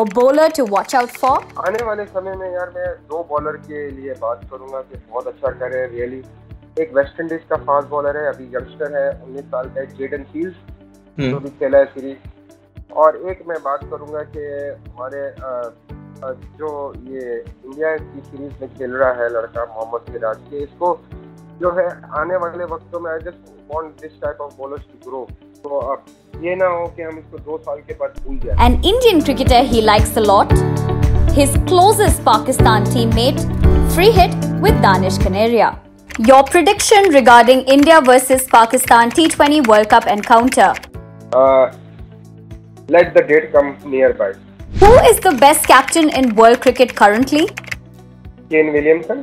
और bowler to watch out for? आने वाले समय में यार मैं दो बॉलर के लिए बात करूंगा कि बहुत अच्छा कर रहे हैं रियली। एक वेस्ट इंडीज का फास्ट बॉलर है, अभी यंगस्टर है, 19 साल का, जेडन सील्स, जो भी खेला है सीरीज। और एक मैं बात करूंगा कि हमारे जो ये इंडिया की सीरीज में खेल रहा है लड़का मोहम्मद सिराज, के इसको जो है आने वाले वक्तों में I just want this type of bowlers to grow, तो ये ना हो कि हम इसको 2 साल के बाद भूल जाएं। An Indian cricketer he likes a lot, his closest Pakistan teammate, free hit with Danish Kaneria. Your prediction regarding India versus Pakistan T20 World Cup encounter? Let the date come nearby. Who is the best captain in world cricket currently? Kane Williamson.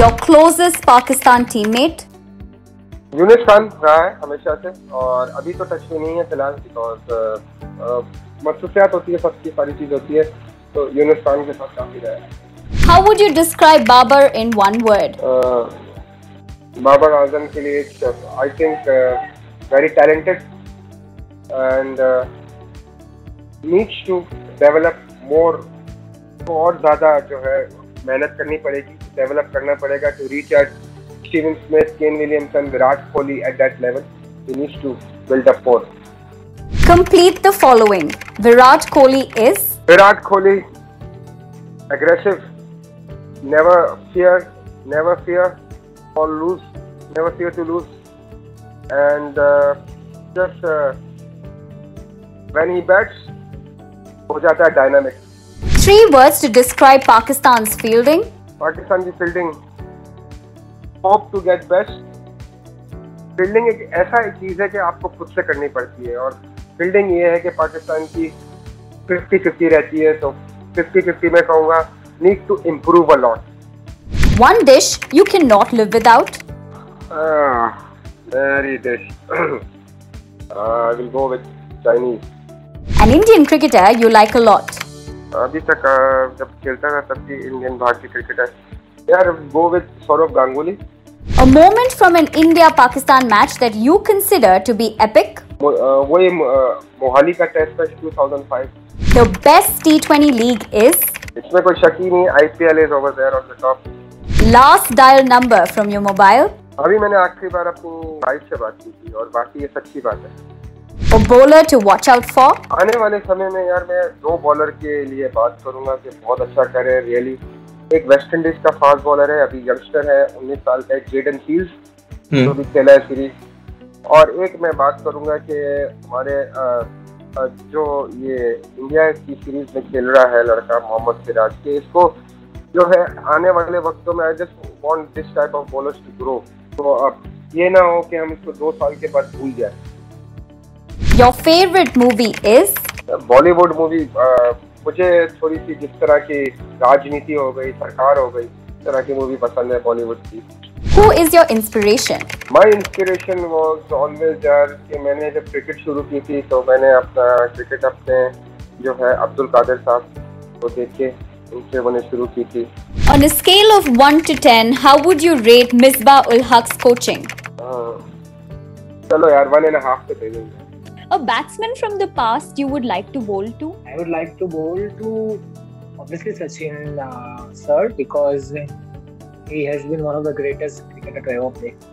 Your closest Pakistan teammate? Younis Khan रहा है हमेशा से, और अभी तो touch में नहीं है फिलहाल बिकॉज मसरूफियात होती है, सबकी सारी चीज होती है, तो यूनिस खान के साथ काफी रहा है। How would you describe Babar in one word? Babar Azam के लिए I think very talented and needs to develop more, तो और ज़्यादा जो है मेहनत करनी पड़ेगी, डेवलप करना पड़ेगा to reach at Steven Smith, Kane Williamson, Virat Kohli at that level. He needs to build up force. Complete the following. Virat Kohli is? Virat Kohli, aggressive, never fear to lose, and just when he bats, हो जाता है dynamic. 3 words to describe Pakistan's fielding. Pakistan की fielding. Hope to get best. Fielding एक ऐसा एक चीज़ है कि आपको खुद से करनी पड़ती है, और फील्डिंग ये है कि पाकिस्तान की 50-50 रहती है, तो 50-50 मैं कहूँगा need to improve a lot. One dish you cannot live without. Very dish. I will go with Chinese. An Indian cricketer you like a lot. अभी तक जब खेलता था तब भी इंडियन भारतीय क्रिकेटर यार go with Saurav Ganguly. A moment from an India-Pakistan match that you consider to be epic. वही मोहाली का test match 2005. The best T20 league is. इसमें कोई शक ही नहीं, IPL is over there on the top. Last dial number from your mobile. अभी मैंने आखिरी बार अपनी वाइफ से बात की थी, और बाकी ये सच्ची बात है। A bowler to watch out for. आने वाले समय में यार मैं 2 बॉलर के लिए बात करूंगा कि बहुत अच्छा कर रहे हैं रियली। एक वेस्ट इंडीज का फास्ट बॉलर है, अभी यंगस्टर है, 19 साल का, जेडन सील्स, जो भी खेला है सीरीज। और एक मैं बात करूंगा कि हमारे जो ये इंडिया की सीरीज में खेल रहा है लड़का मोहम्मद सिराज, के इसको जो है आने वाले वक्तों में I just want this type of bowlers to grow, तो अब ये ना हो कि हम इसको 2 साल के बाद भूल जाए। Your favourite movie is? Bollywood movie मुझे थोड़ी सी जिस तरह की राजनीति हो गई, सरकार हो गई, इस तरह की मूवी पसंद है बॉलीवुड की। Who is your inspiration? My inspiration was always यार कि मैंने जब क्रिकेट शुरू की थी तो मैंने अपना क्रिकेट अपने जो है अब्दुल कादिर साहब को देख के उनसे मैंने शुरू की थी। On a scale of 1 to 10, how would you rate Misbah-ul-Haq's coaching? चलो यार 1.5 पे दे दूँगा। A batsman from the past you would like to bowl to? I would like to bowl to obviously Sachin sir, because he has been one of the greatest cricketer to ever play.